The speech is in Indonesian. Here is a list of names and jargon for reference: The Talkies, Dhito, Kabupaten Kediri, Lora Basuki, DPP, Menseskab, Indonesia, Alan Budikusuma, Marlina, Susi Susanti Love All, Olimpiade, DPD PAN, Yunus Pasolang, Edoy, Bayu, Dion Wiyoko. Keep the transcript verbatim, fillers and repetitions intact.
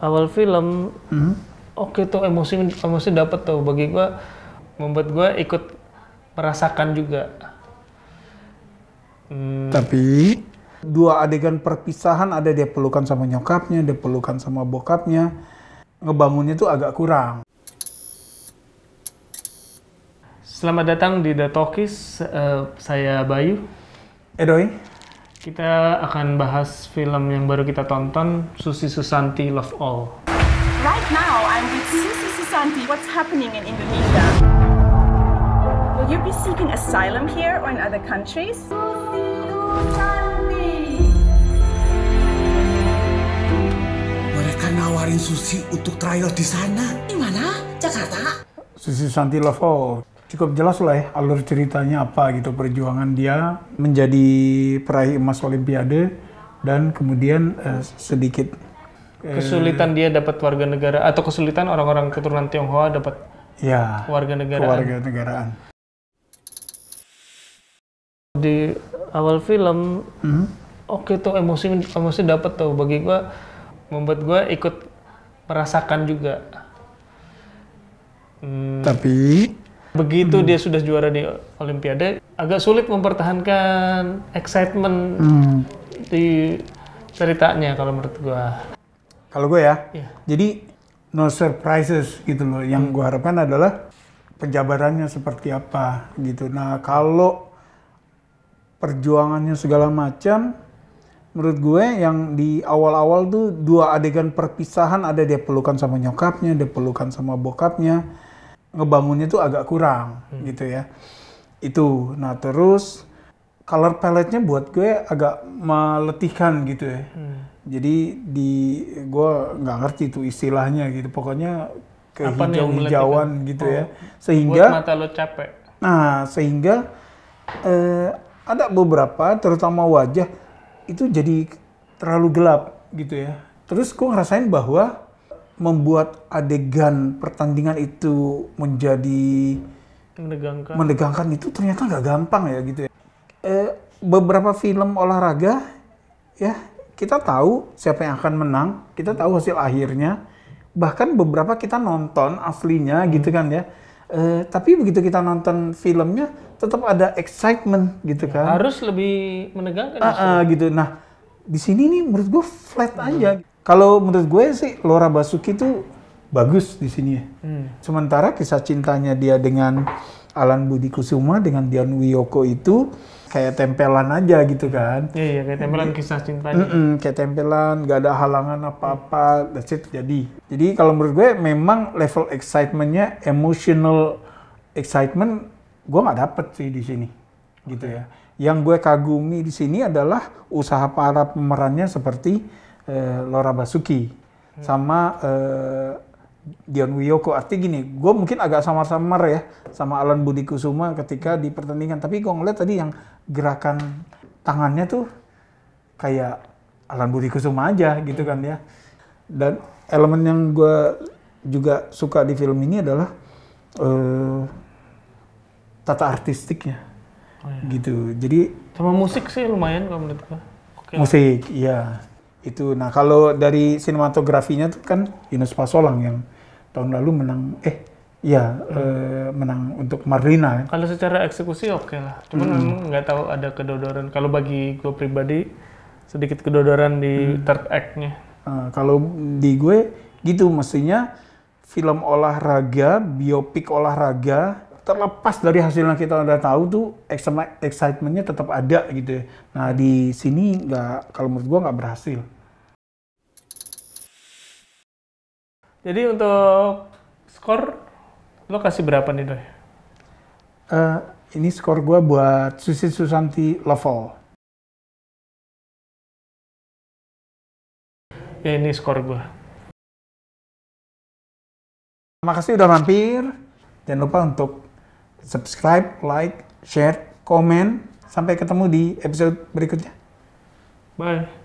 awal film, hmm? Oke tuh emosi emosi dapat tuh bagi gua, membuat gua ikut merasakan juga. Hmm. Tapi dua adegan perpisahan, ada dia pelukan sama nyokapnya, dia pelukan sama bokapnya, ngebangunnya tuh agak kurang. Selamat datang di The Talkies, uh, saya Bayu. Edoy. Kita akan bahas film yang baru kita tonton, Susi Susanti Love All. Right now, I'm with Susi Susanti. What's happening in Indonesia? Will you be seeking asylum here or in other countries? Mereka nawarin Susi untuk trial di sana. Di mana? Jakarta? Susi Susanti Love All. Cukup jelas lah ya alur ceritanya apa gitu, perjuangan dia menjadi peraih emas Olimpiade dan kemudian eh, sedikit eh, kesulitan dia dapat warga negara atau kesulitan orang-orang keturunan Tionghoa dapat ya, warga negaraan. Warga negaraan. Di awal film, hmm? Oke tuh emosi emosi dapat tuh bagi gua, membuat gua ikut merasakan juga. Hmm. Tapi begitu hmm. dia sudah juara di Olimpiade, agak sulit mempertahankan excitement hmm. di ceritanya kalau menurut gua. Kalau gua ya, yeah. Jadi no surprises gitu loh. Yang hmm. gua harapkan adalah penjabarannya seperti apa gitu. Nah kalau perjuangannya segala macam, menurut gue yang di awal-awal tuh dua adegan perpisahan, ada dia pelukan sama nyokapnya, dia pelukan sama bokapnya. Ngebangunnya tuh agak kurang hmm. gitu ya. Itu, nah terus color palette-nya buat gue agak meletihkan gitu ya. Hmm. Jadi di gue nggak ngerti tuh istilahnya gitu. Pokoknya kehijau-hijauan gitu oh, ya. Sehingga buat mata lo capek. Nah, sehingga eh, ada beberapa terutama wajah itu jadi terlalu gelap gitu ya. Terus gue ngerasain bahwa membuat adegan pertandingan itu menjadi menegangkan, menegangkan itu ternyata nggak gampang ya gitu ya. E, beberapa film olahraga ya kita tahu siapa yang akan menang, kita tahu hasil akhirnya, bahkan beberapa kita nonton aslinya hmm. gitu kan ya. E, tapi begitu kita nonton filmnya tetap ada excitement gitu ya, kan. Harus lebih menegangkan. A -a, gitu. Nah di sini nih menurut gue flat hmm. aja. Kalau menurut gue sih Lora Basuki tuh bagus di sini ya. Hmm. Sementara kisah cintanya dia dengan Alan Budikusuma dengan Dion Wiyoko itu kayak tempelan aja gitu kan. Iya, iya kayak tempelan kisah cintanya. Mm -mm, kayak tempelan, gak ada halangan apa-apa, that's it, jadi. Jadi kalau menurut gue memang level excitementnya, emotional excitement gue nggak dapet sih di sini, gitu ya. Yang gue kagumi di sini adalah usaha para pemerannya seperti Eh, Lora Basuki hmm. sama eh, Dion Wiyoko. Artinya gini, gue mungkin agak samar-samar ya sama Alan Budikusuma ketika di pertandingan, tapi gue ngeliat tadi yang gerakan tangannya tuh kayak Alan Budikusuma aja gitu kan ya. Dan elemen yang gue juga suka di film ini adalah eh, tata artistiknya oh, iya. gitu. Jadi sama musik sih lumayan kalau menurut gue. Okay. Musik, iya. Itu, nah kalau dari sinematografinya tuh kan Yunus Pasolang yang tahun lalu menang, eh ya hmm. eh, menang untuk Marlina. Kalau secara eksekusi oke okay lah, cuman hmm. nggak tahu ada kedodoran. Kalau bagi gue pribadi sedikit kedodoran di hmm. third act-nya. Nah, kalau di gue gitu, mestinya film olahraga, biopik olahraga, terlepas dari hasilnya kita udah tahu tuh excitementnya tetap ada gitu ya. Nah di sini nggak, kalau menurut gua nggak berhasil. Jadi untuk skor lo kasih berapa nih Doy? Uh, ini skor gua buat Susi Susanti Love All. Ya ini skor gua. Terima kasih udah mampir. Jangan lupa untuk subscribe, like, share, komen. Sampai ketemu di episode berikutnya. Bye.